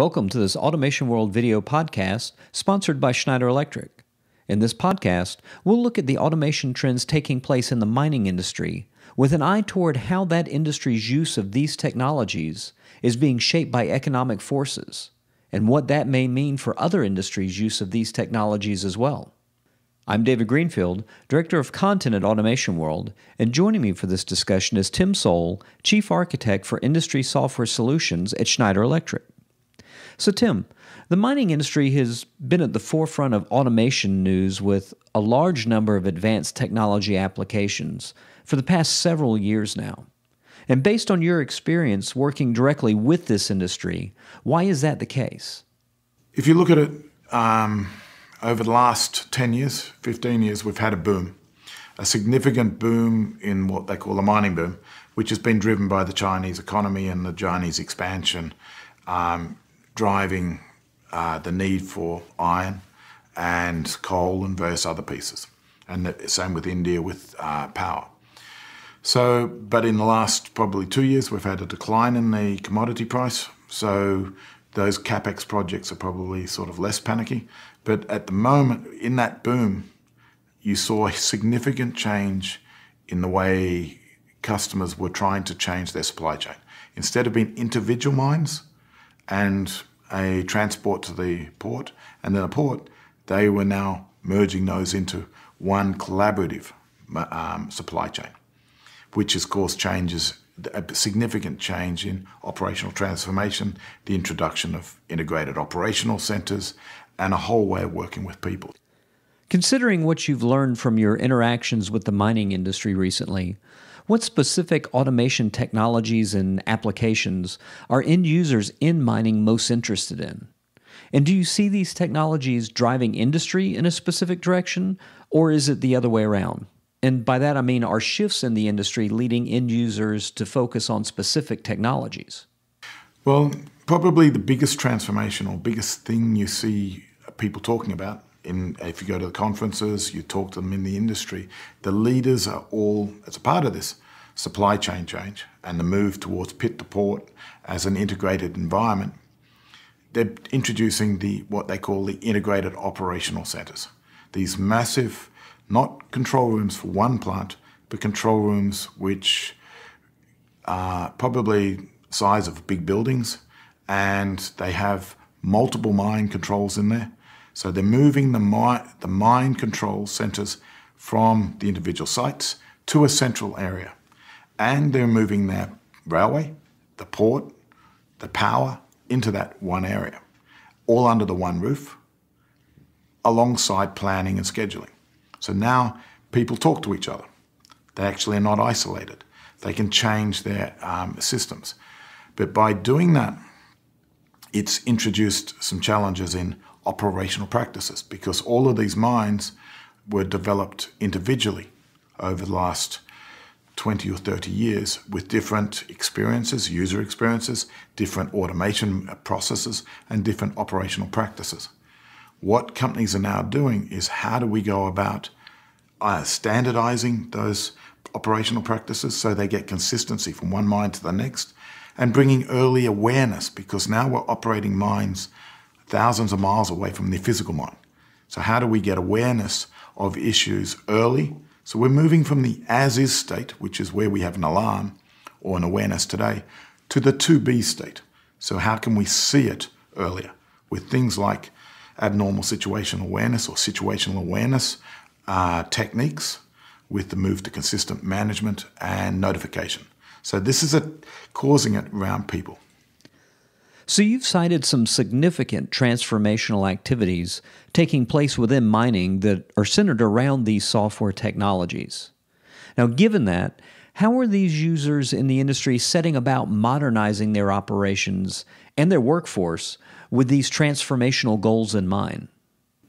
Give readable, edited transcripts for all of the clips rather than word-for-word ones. Welcome to this Automation World video podcast sponsored by Schneider Electric. In this podcast, we'll look at the automation trends taking place in the mining industry with an eye toward how that industry's use of these technologies is being shaped by economic forces and what that may mean for other industries' use of these technologies as well. I'm David Greenfield, Director of Content at Automation World, and joining me for this discussion is Tim Sowell, Chief Architect for Industry Software Solutions at Schneider Electric. So Tim, the mining industry has been at the forefront of automation news with a large number of advanced technology applications for the past several years now. And based on your experience working directly with this industry, why is that the case? If you look at it over the last 10 years, 15 years, we've had a boom, a significant boom in what they call the mining boom, which has been driven by the Chinese economy and the Chinese expansion, driving the need for iron and coal and various other pieces. And the same with India with power. So, but in the last probably 2 years, we've had a decline in the commodity price. So those CapEx projects are probably sort of less panicky. But at the moment, in that boom, you saw a significant change in the way customers were trying to change their supply chain. Instead of being individual mines and a transport to the port and then a port, they were now merging those into one collaborative supply chain, which has caused changes, a significant change in operational transformation, the introduction of integrated operational centres, and a whole way of working with people. Considering what you've learned from your interactions with the mining industry recently, what specific automation technologies and applications are end users in mining most interested in? And do you see these technologies driving industry in a specific direction, or is it the other way around? And by that I mean, are shifts in the industry leading end users to focus on specific technologies? Well, probably the biggest transformation or biggest thing you see people talking about, if you go to the conferences, you talk to them in the industry, the leaders are all, as a part of this, supply chain change and the move towards pit to port as an integrated environment. They're introducing what they call the integrated operational centers. These massive, not control rooms for one plant, but control rooms which are probably the size of big buildings, and they have multiple mine controls in there. So they're moving the mine control centers from the individual sites to a central area. And they're moving their railway, the port, the power into that one area, all under the one roof, alongside planning and scheduling. So now people talk to each other. They actually are not isolated. They can change their systems. But by doing that, it's introduced some challenges in operational practices, because all of these mines were developed individually over the last 20 or 30 years with different experiences, user experiences, different automation processes, and different operational practices. What companies are now doing is, how do we go about standardizing those operational practices so they get consistency from one mine to the next, and bringing early awareness, because now we're operating mines thousands of miles away from the physical mine. So how do we get awareness of issues early? So we're moving from the as-is state, which is where we have an alarm or an awareness today, to the to-be state. So how can we see it earlier with things like abnormal situational awareness or situational awareness techniques, with the move to consistent management and notification. So this is causing it around people. So you've cited some significant transformational activities taking place within mining that are centered around these software technologies. Now, given that, how are these users in the industry setting about modernizing their operations and their workforce with these transformational goals in mind?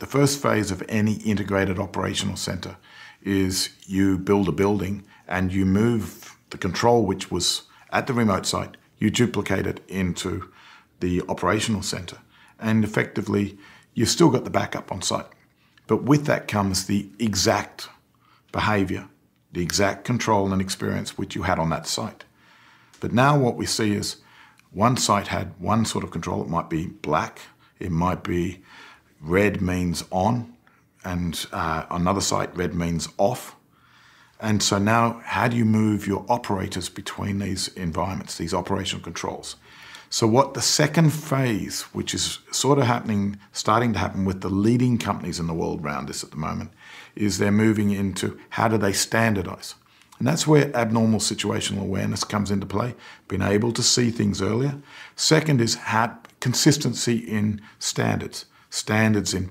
The first phase of any integrated operational center is you build a building and you move the control, which was at the remote site, you duplicate it into the operational center. And effectively, you've still got the backup on site. But with that comes the exact behavior, the exact control and experience which you had on that site. But now what we see is One site had one sort of control. It might be black. It might be red means on. And another site, red means off. And so now, how do you move your operators between these environments, these operational controls? So what the second phase, which is sort of happening, starting to happen with the leading companies in the world around this at the moment, is they're moving into how do they standardize? And that's where abnormal situational awareness comes into play, being able to see things earlier. Second is consistency in standards. Standards in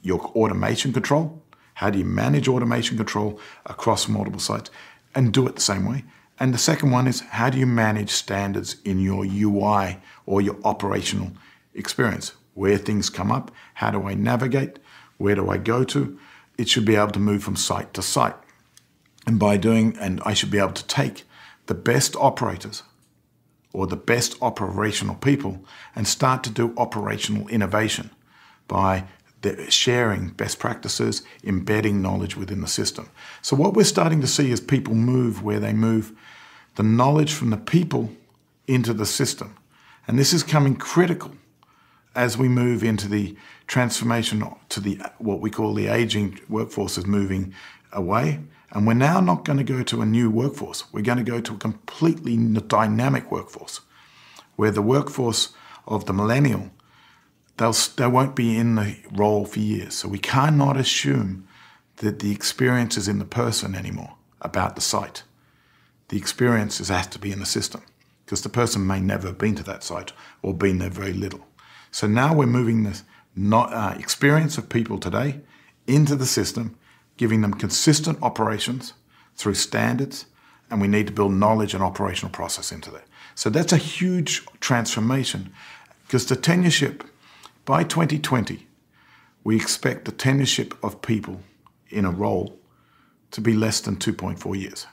your automation control. How do you manage automation control across multiple sites and do it the same way? And the second one is, how do you manage standards in your UI or your operational experience? Where things come up, how do I navigate? Where do I go to? It should be able to move from site to site. And by doing, and I should be able to take the best operators or the best operational people and start to do operational innovation by sharing best practices, embedding knowledge within the system. So what we're starting to see is people move where they move the knowledge from the people into the system. And this is coming critical as we move into the transformation to the what we call the aging workforce is moving away. And we're now not going to go to a new workforce. We're going to go to a completely dynamic workforce where the workforce of the millennial, they won't be in the role for years. So we cannot assume that the experience is in the person anymore about the site. The experience has to be in the system because the person may never have been to that site or been there very little. So now we're moving this experience of people today into the system, giving them consistent operations through standards, and we need to build knowledge and operational process into that. So that's a huge transformation because the tenureship, by 2020, we expect the tenureship of people in a role to be less than 2.4 years.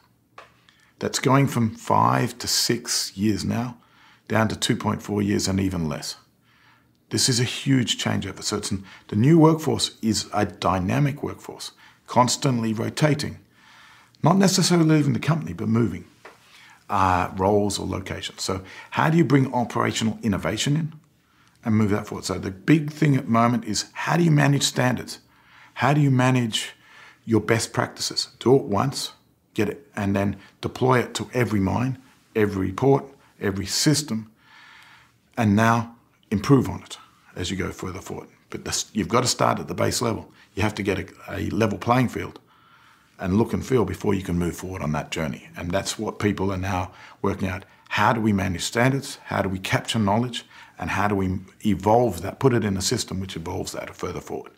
That's going from 5 to 6 years now, down to 2.4 years and even less. This is a huge changeover. So the new workforce is a dynamic workforce, constantly rotating, not necessarily leaving the company, but moving roles or locations. So how do you bring operational innovation in and move that forward? So the big thing at the moment is, how do you manage standards? How do you manage your best practices? Do it once, get it, and then deploy it to every mine, every port, every system, and now improve on it as you go further forward. But you've got to start at the base level. You have to get a level playing field and look and feel before you can move forward on that journey. And that's what people are now working out. How do we manage standards? How do we capture knowledge? And how do we evolve that, put it in a system which evolves that further forward,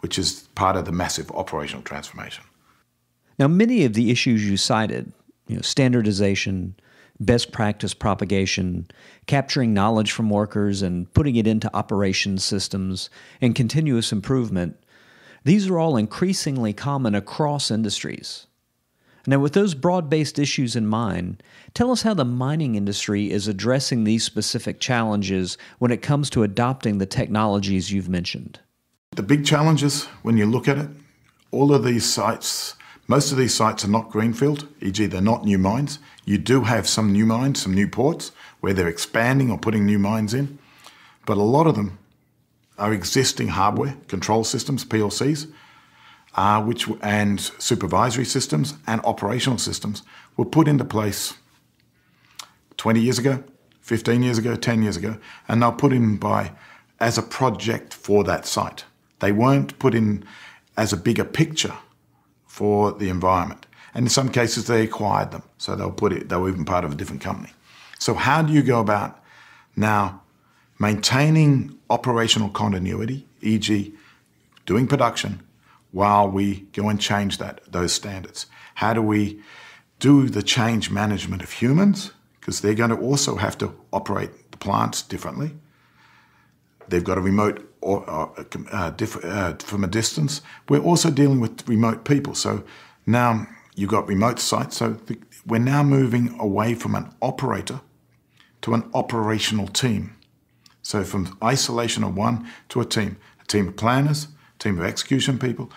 which is part of the massive operational transformation. Now, many of the issues you cited, standardization, best practice propagation, capturing knowledge from workers and putting it into operations systems, and continuous improvement, these are all increasingly common across industries. Now, with those broad-based issues in mind, tell us how the mining industry is addressing these specific challenges when it comes to adopting the technologies you've mentioned. The big challenges, when you look at it, all of these sites, most of these sites are not greenfield, e.g. they're not new mines. You do have some new mines, some new ports, where they're expanding or putting new mines in. But a lot of them are existing hardware, control systems, PLCs, and supervisory systems and operational systems were put into place 20 years ago, 15 years ago, 10 years ago, and they're put in as a project for that site. They weren't put in as a bigger picture for the environment. And in some cases, they acquired them, so they were even part of a different company. So how do you go about now maintaining operational continuity, e.g. doing production, while we go and change those standards? How do we do the change management of humans? Because they're going to also have to operate the plants differently. They've got to remote from a distance. We're also dealing with remote people. So now you've got remote sites. So we're now moving away from an operator to an operational team. So from isolation of one to a team of planners, team of execution people,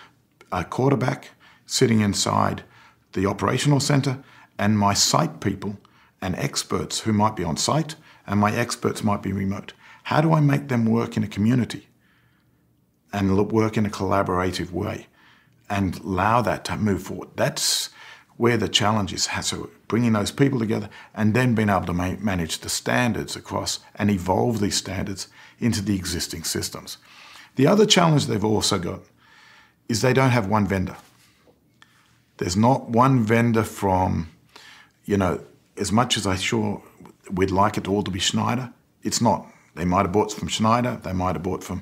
a quarterback sitting inside the operational center, and my site people and experts who might be on site and my experts might be remote. How do I make them work in a community and work in a collaborative way and allow that to move forward? That's where the challenge is. So bringing those people together and then being able to manage the standards across and evolve these standards into the existing systems. The other challenge they've also got is they don't have one vendor. There's not one vendor from, you know, as much as I sure we'd like it all to be Schneider, it's not. They might have bought from Schneider, they might have bought from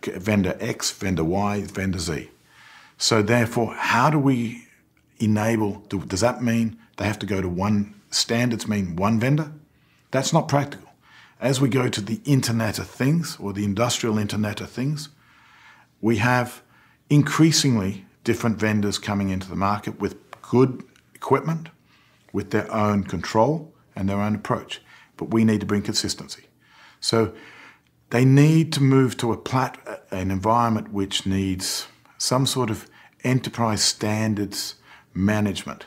vendor X, vendor Y, vendor Z. So therefore, how do we enable, does that mean they have to go to one, standards mean one vendor? That's not practical. As we go to the Internet of Things or the Industrial Internet of Things, we have increasingly different vendors coming into the market with good equipment, with their own control and their own approach. But we need to bring consistency. So they need to move to an environment which needs some sort of enterprise standards management,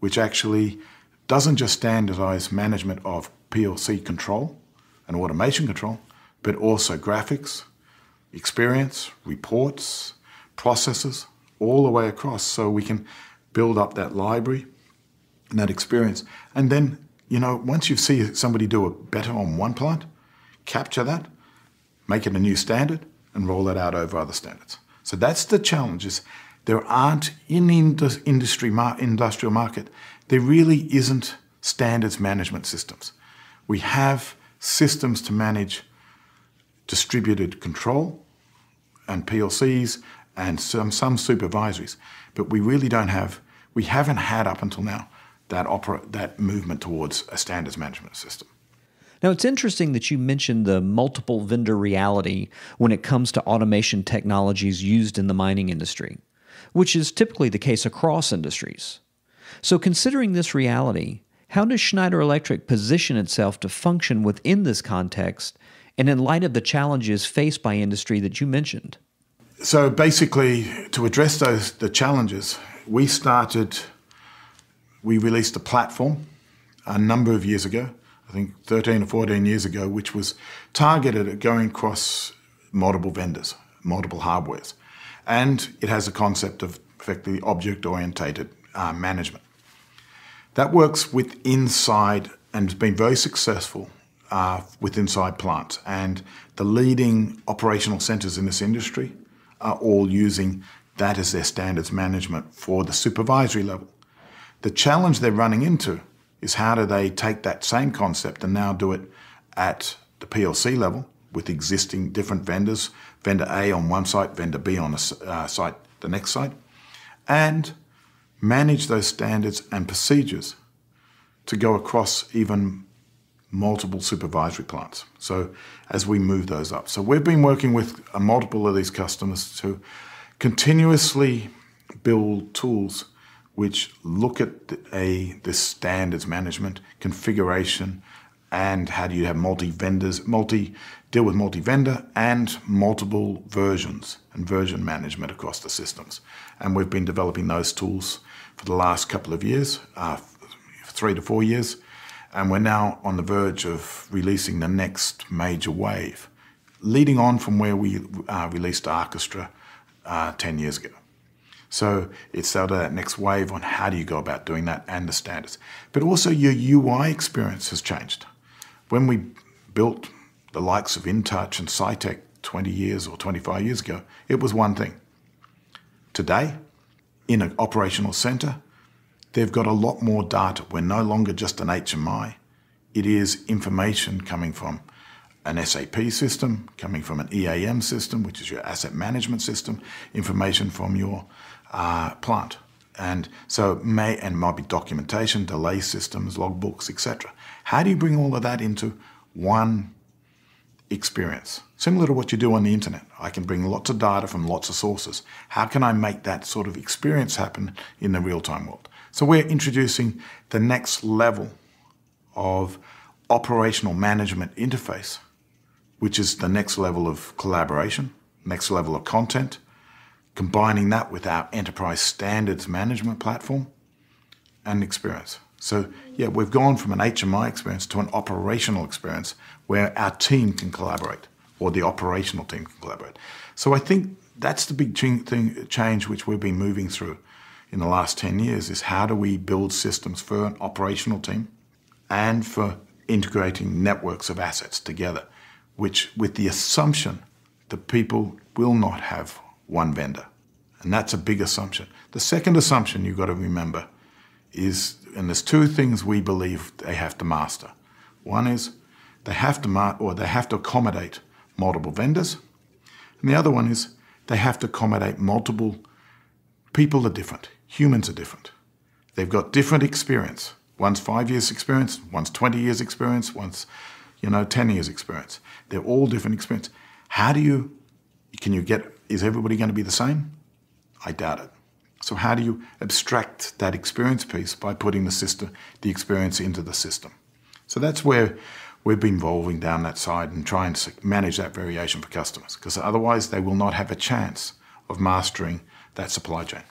which actually doesn't just standardize management of PLC control and automation control, but also graphics, experience, reports, processes, all the way across, so we can build up that library and that experience. And then, you know, once you see somebody do it better on one plant, capture that, make it a new standard, and roll that out over other standards. So that's the challenge, is there aren't, in the industrial market, there really isn't standards management systems. We have systems to manage distributed control and PLCs and some supervisories, but we really don't have, we haven't had up until now that movement towards a standards management system. Now, it's interesting that you mentioned the multiple vendor reality when it comes to automation technologies used in the mining industry, which is typically the case across industries. So considering this reality, how does Schneider Electric position itself to function within this context and in light of the challenges faced by industry that you mentioned? So basically, to address the challenges, we released a platform a number of years ago, I think 13 or 14 years ago, which was targeted at going across multiple vendors, multiple hardwares. And it has a concept of effectively object-orientated management. That works with inside and has been very successful with inside plants. And the leading operational centers in this industry are all using that as their standards management for the supervisory level. The challenge they're running into is how do they take that same concept and now do it at the PLC level with existing different vendors, vendor A on one site, vendor B on the next site, and manage those standards and procedures to go across even multiple supervisory plants. So as we move those up. So we've been working with a multiple of these customers to continuously build tools which look at the standards management, configuration, and how do you have deal with multi-vendor and multiple versions and version management across the systems. And we've been developing those tools for the last couple of years, 3 to 4 years, and we're now on the verge of releasing the next major wave, leading on from where we released Orchestra 10 years ago. So it's out of that next wave on how do you go about doing that and the standards. But also your UI experience has changed. When we built the likes of InTouch and SciTech 20 years or 25 years ago, it was one thing. Today, in an operational center, they've got a lot more data. We're no longer just an HMI. It is information coming from an SAP system, coming from an EAM system, which is your asset management system, information from your plant, and so it might be documentation, delay systems, logbooks, etc. How do you bring all of that into one experience? Similar to what you do on the internet, I can bring lots of data from lots of sources. How can I make that sort of experience happen in the real-time world? So we're introducing the next level of operational management interface, which is the next level of collaboration, next level of content. Combining that with our enterprise standards management platform and experience. So yeah, we've gone from an HMI experience to an operational experience where our team can collaborate, or the operational team can collaborate. So I think that's the big change which we've been moving through in the last 10 years, is how do we build systems for an operational team and for integrating networks of assets together, which with the assumption that people will not have one vendor. And that's a big assumption. The second assumption you've got to remember is, and there's two things we believe they have to master. One is they have to accommodate multiple vendors. And the other one is they have to accommodate multiple people are different. Humans are different. They've got different experience. One's 5 years experience, one's 20 years experience, one's 10 years experience. They're all different experience. How do you, is everybody going to be the same? I doubt it. So how do you abstract that experience piece by putting the system, the experience into the system? So that's where we've been evolving down that side and trying to manage that variation for customers, because otherwise they will not have a chance of mastering that supply chain.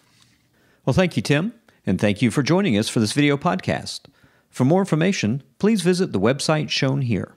Well, thank you, Tim, and thank you for joining us for this video podcast. For more information, please visit the website shown here.